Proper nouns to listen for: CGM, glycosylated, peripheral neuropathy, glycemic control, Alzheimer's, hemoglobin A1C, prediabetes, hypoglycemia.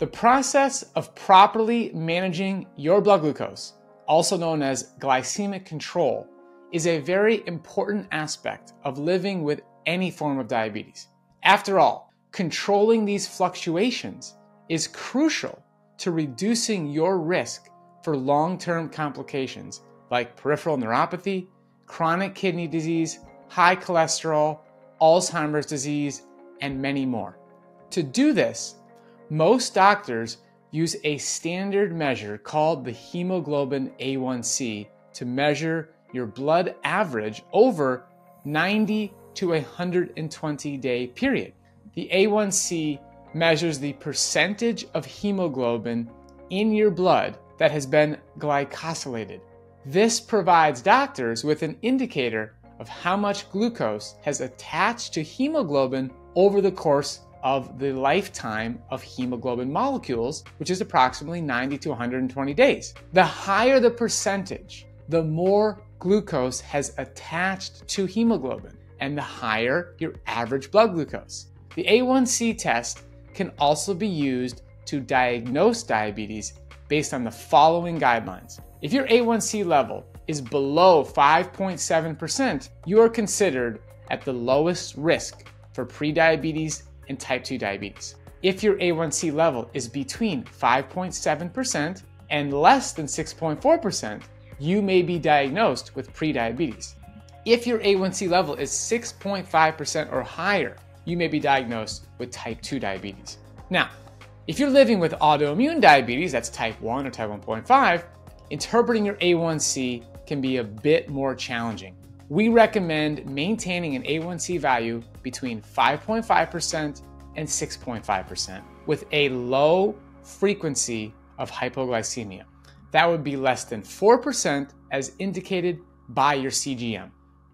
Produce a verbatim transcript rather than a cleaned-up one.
The process of properly managing your blood glucose, also known as glycemic control, is a very important aspect of living with any form of diabetes. After all, controlling these fluctuations is crucial to reducing your risk for long-term complications like peripheral neuropathy, chronic kidney disease, high cholesterol, Alzheimer's disease, and many more. To do this, most doctors use a standard measure called the hemoglobin A one C to measure your blood average over ninety to one hundred twenty day period. The A one C measures the percentage of hemoglobin in your blood that has been glycosylated. This provides doctors with an indicator of how much glucose has attached to hemoglobin over the course of the lifetime of hemoglobin molecules, which is approximately ninety to one hundred twenty days. The higher the percentage, the more glucose has attached to hemoglobin, and the higher your average blood glucose. The A one C test can also be used to diagnose diabetes based on the following guidelines. If your A one C level is below five point seven percent, you are considered at the lowest risk for prediabetes and type two diabetes. If your A one C level is between five point seven percent and less than six point four percent, you may be diagnosed with prediabetes. If your A one C level is six point five percent or higher, you may be diagnosed with type two diabetes. Now, if you're living with autoimmune diabetes, that's type one or type one point five, interpreting your A one C can be a bit more challenging. We recommend maintaining an A one C value between five point five percent and six point five percent with a low frequency of hypoglycemia. That would be less than four percent as indicated by your C G M.